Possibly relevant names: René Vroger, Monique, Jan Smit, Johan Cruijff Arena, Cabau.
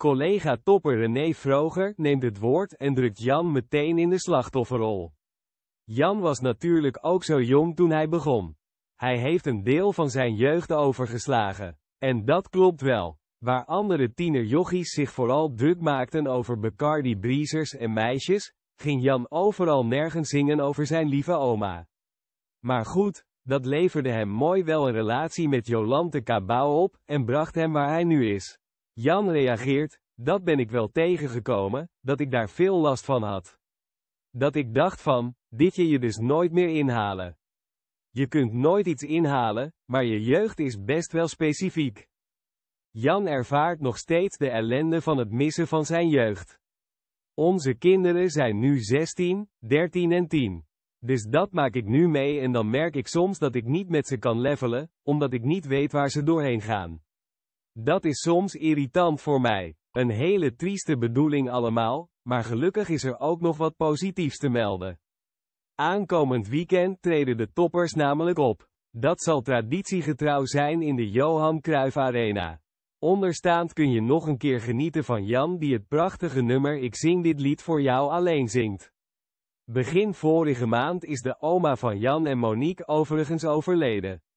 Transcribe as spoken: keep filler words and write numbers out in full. Collega-topper René Vroger neemt het woord en drukt Jan meteen in de slachtofferrol. Jan was natuurlijk ook zo jong toen hij begon. Hij heeft een deel van zijn jeugd overgeslagen. En dat klopt wel. Waar andere tienerjochies zich vooral druk maakten over Bacardi-briezers en meisjes, ging Jan overal nergens zingen over zijn lieve oma. Maar goed, dat leverde hem mooi wel een relatie met Jolante Cabau op, en bracht hem waar hij nu is. Jan reageert: dat ben ik wel tegengekomen, dat ik daar veel last van had. Dat ik dacht van, dit je je dus nooit meer inhalen. Je kunt nooit iets inhalen, maar je jeugd is best wel specifiek. Jan ervaart nog steeds de ellende van het missen van zijn jeugd. Onze kinderen zijn nu zestien, dertien en tien. Dus dat maak ik nu mee en dan merk ik soms dat ik niet met ze kan levelen, omdat ik niet weet waar ze doorheen gaan. Dat is soms irritant voor mij. Een hele trieste bedoeling allemaal, maar gelukkig is er ook nog wat positiefs te melden. Aankomend weekend treden de toppers namelijk op. Dat zal traditiegetrouw zijn in de Johan Cruijff Arena. Onderstaand kun je nog een keer genieten van Jan die het prachtige nummer Ik zing dit lied voor jou alleen zingt. Begin vorige maand is de oma van Jan en Monique overigens overleden.